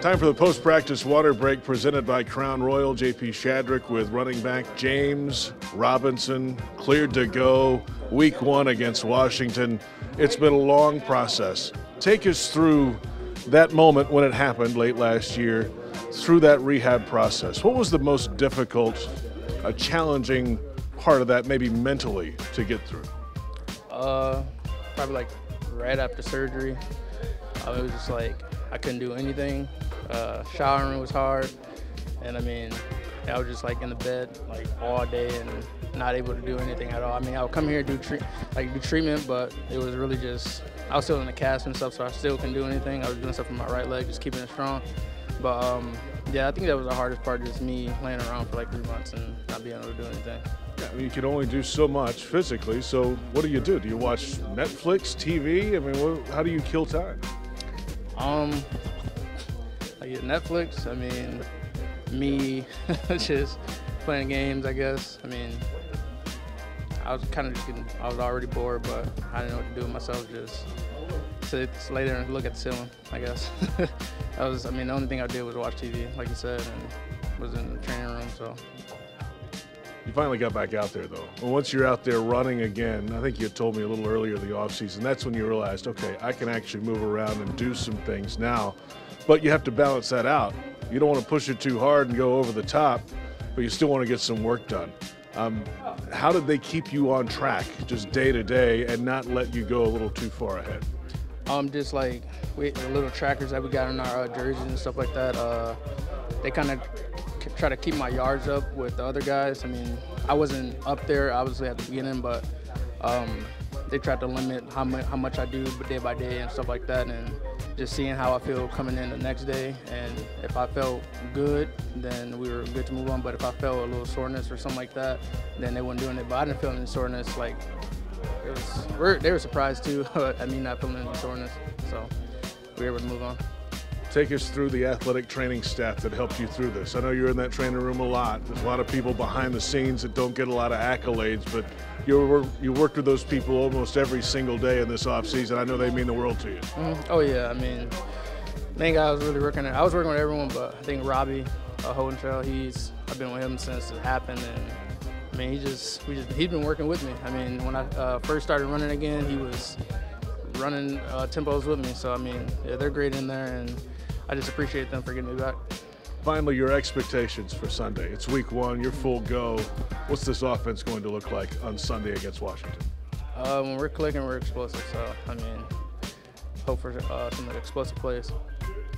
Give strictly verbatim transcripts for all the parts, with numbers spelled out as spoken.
Time for the post-practice water break presented by Crown Royal. J P Shadrick with running back James Robinson, cleared to go week one against Washington. It's been a long process. Take us through that moment when it happened late last year, through that rehab process. What was the most difficult, a challenging part of that, maybe mentally, to get through? Uh, probably like right after surgery. I was just like, I couldn't do anything. Uh, showering was hard, and I mean, I was just like in the bed like all day and not able to do anything at all. I mean, I would come here and do treat, like do treatment, but it was really just, I was still in the cast and stuff, so I still couldn't do anything. I was doing stuff with my right leg, just keeping it strong. But um, yeah, I think that was the hardest part, just me laying around for like three months and not being able to do anything. Yeah, I mean, you can only do so much physically, so what do you do? Do you watch Netflix, T V? I mean, what, how do you kill time? Um, I get Netflix, I mean, me just playing games, I guess. I mean, I was kind of just getting, I was already bored, but I didn't know what to do with myself, just sit, lay there and look at the ceiling, I guess. I was, I mean, the only thing I did was watch T V, like you said, and was in the training room, so. You finally got back out there, though. Well, once you're out there running again, I think you told me a little earlier in the offseason, that's when you realized, okay, I can actually move around and do some things now. But you have to balance that out. You don't want to push it too hard and go over the top, but you still want to get some work done. Um, how did they keep you on track just day to day and not let you go a little too far ahead? Um, just like we, the little trackers that we got in our uh, jerseys and stuff like that, uh, they kind of try to keep my yards up with the other guys. I mean, I wasn't up there obviously at the beginning, but um, they tried to limit how much, how much I do day by day and stuff like that, and just seeing how I feel coming in the next day. And if I felt good, then we were good to move on. But if I felt a little soreness or something like that, then they weren't doing it. But I didn't feel any soreness. Like, it was, we're, they were surprised too at me not feeling any soreness. So we were able to move on. Take us through the athletic training staff that helped you through this. I know you're in that training room a lot. There's a lot of people behind the scenes that don't get a lot of accolades, but you were, you worked with those people almost every single day in this offseason. I know they mean the world to you. Mm-hmm. Oh, yeah. I mean, I think I was really working. I was working with everyone, but I think Robbie uh, Hoentrail, he's, I've been with him since it happened. And I mean, he just, we just, he's been working with me. I mean, when I uh, first started running again, he was running uh, tempos with me. So, I mean, yeah, they're great in there. And I just appreciate them for getting me back. Finally, your expectations for Sunday. It's week one, you're full go. What's this offense going to look like on Sunday against Washington? Uh, when we're clicking, we're explosive. So, I mean, hope for uh, some explosive plays.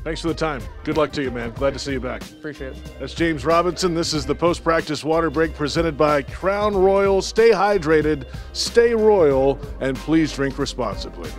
Thanks for the time. Good luck to you, man. Glad to see you back. Appreciate it. That's James Robinson. This is the post-practice water break presented by Crown Royal. Stay hydrated, stay royal, and please drink responsibly.